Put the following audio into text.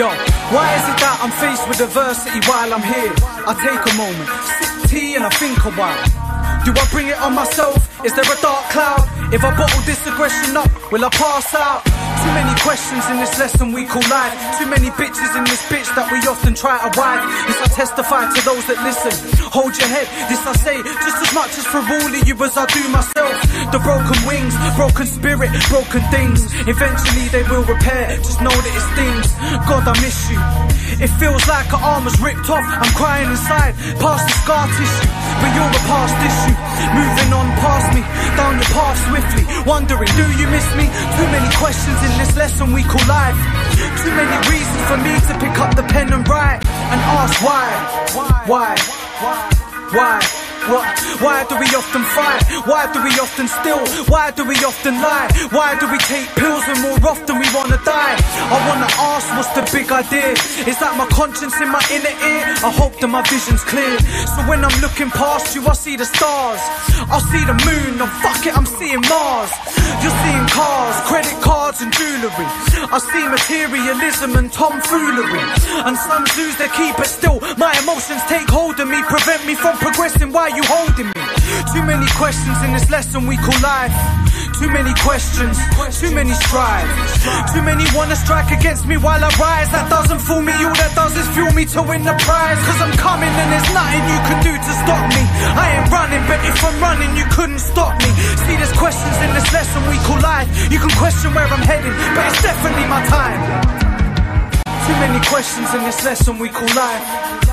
Yo, why is it that I'm faced with adversity while I'm here? I take a moment, sip tea and I think a while. Do I bring it on myself? Is there a dark cloud? If I bottle this aggression up, will I pass out? Too many questions in this lesson we call life. Too many bitches in this bitch that we often try to wide. This I testify to those that listen. Hold your head, this I say, just as much as for all of you as I do myself. The broken wings, broken spirit, broken things. Eventually they will repair, just know that it stings. God, I miss you. It feels like an arm was ripped off, I'm crying inside. Past the scar tissue, but you're a past issue. Moving on past me, down your path swiftly. Wondering, do you miss me? Too many questions in this lesson we call life. Too many reasons for me to pick up the pen and write and ask why? What? Why do we often fight? Why do we often steal? Why do we often lie? Why do we take pills and more often we wanna die? I wanna ask, what's the big idea? Is that my conscience in my inner ear? I hope that my vision's clear, so when I'm looking past you I see the stars, I see the moon, and fuck it, I'm seeing Mars. You're seeing cars, credit cards and jewellery. I see materialism and tomfoolery, and some zoos they keep it still. My emotions take hold of me, prevent me from progressing. Why you holding me? Too many questions in this lesson we call life. Too many questions, too many strives. Too many wanna strike against me while I rise. That doesn't fool me, all that does is fuel me to win the prize. Cause I'm coming and there's nothing you can do to stop me. I ain't running, but if I'm running you couldn't stop me. See, there's questions in this lesson we call life. You can question where I'm heading, but it's definitely my time. Too many questions in this lesson we call life.